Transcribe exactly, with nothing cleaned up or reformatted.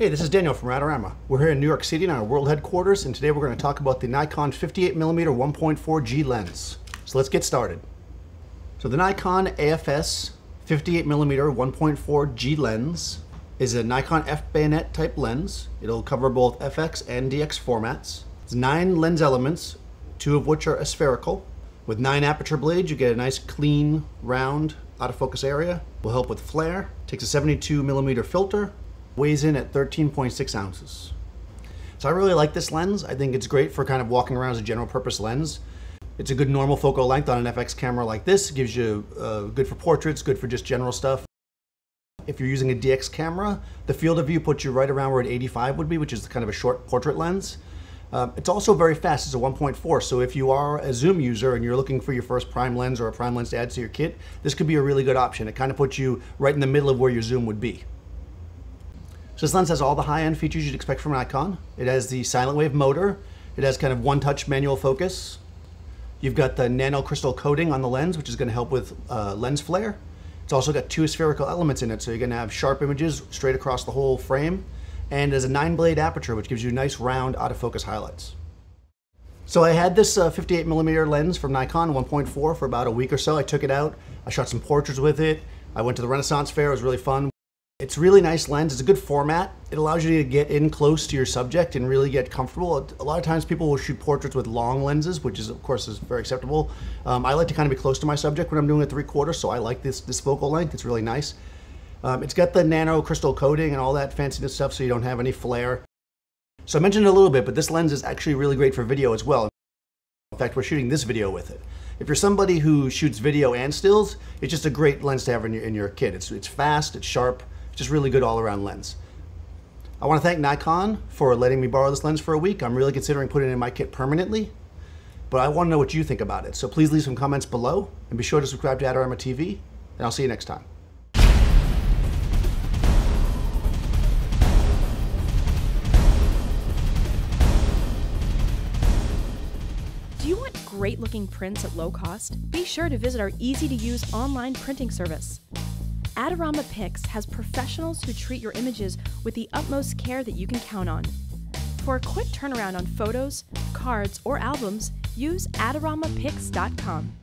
Hey, this is Daniel from Radarama. We're here in New York City in our world headquarters, and today we're going to talk about the Nikon fifty-eight millimeter one point four G lens. So let's get started. So the Nikon A F S fifty-eight millimeter one point four G lens is a Nikon F-bayonet type lens. It'll cover both F X and D X formats. It's nine lens elements, two of which are spherical. With nine aperture blades, you get a nice clean, round, out of focus area. Will help with flare. Takes a seventy-two millimeter filter. Weighs in at thirteen point six ounces. So I really like this lens. I think it's great for kind of walking around as a general purpose lens. It's a good normal focal length on an F X camera like this. It gives you uh, good for portraits, good for just general stuff. If you're using a D X camera, the field of view puts you right around where an eighty-five would be, which is kind of a short portrait lens. Um, it's also very fast. It's a one point four, so if you are a zoom user and you're looking for your first prime lens or a prime lens to add to your kit, this could be a really good option. It kind of puts you right in the middle of where your zoom would be. So this lens has all the high-end features you'd expect from Nikon. It has the silent wave motor. It has kind of one-touch manual focus. You've got the nanocrystal coating on the lens, which is going to help with uh, lens flare. It's also got two spherical elements in it, so you're going to have sharp images straight across the whole frame. And there's a nine-blade aperture, which gives you nice, round, out-of-focus highlights. So I had this uh, fifty-eight millimeter lens from Nikon one point four for about a week or so. I took it out. I shot some portraits with it. I went to the Renaissance Fair. It was really fun. It's a really nice lens. It's a good format. It allows you to get in close to your subject and really get comfortable. A lot of times people will shoot portraits with long lenses, which is, of course, is very acceptable. Um, I like to kind of be close to my subject when I'm doing a three-quarter, so I like this, this focal length. It's really nice. Um, it's got the nano crystal coating and all that fanciness stuff, so you don't have any flare. So I mentioned it a little bit, but this lens is actually really great for video as well. In fact, we're shooting this video with it. If you're somebody who shoots video and stills, it's just a great lens to have in your, in your kit. It's, it's fast, it's sharp. Just really good all-around lens. I want to thank Nikon for letting me borrow this lens for a week. I'm really considering putting it in my kit permanently, but I want to know what you think about it. So please leave some comments below and be sure to subscribe to AdoramaTV, and I'll see you next time. Do you want great-looking prints at low cost? Be sure to visit our easy-to-use online printing service. Adorama Pix has professionals who treat your images with the utmost care that you can count on. For a quick turnaround on photos, cards, or albums, use adorama pix dot com.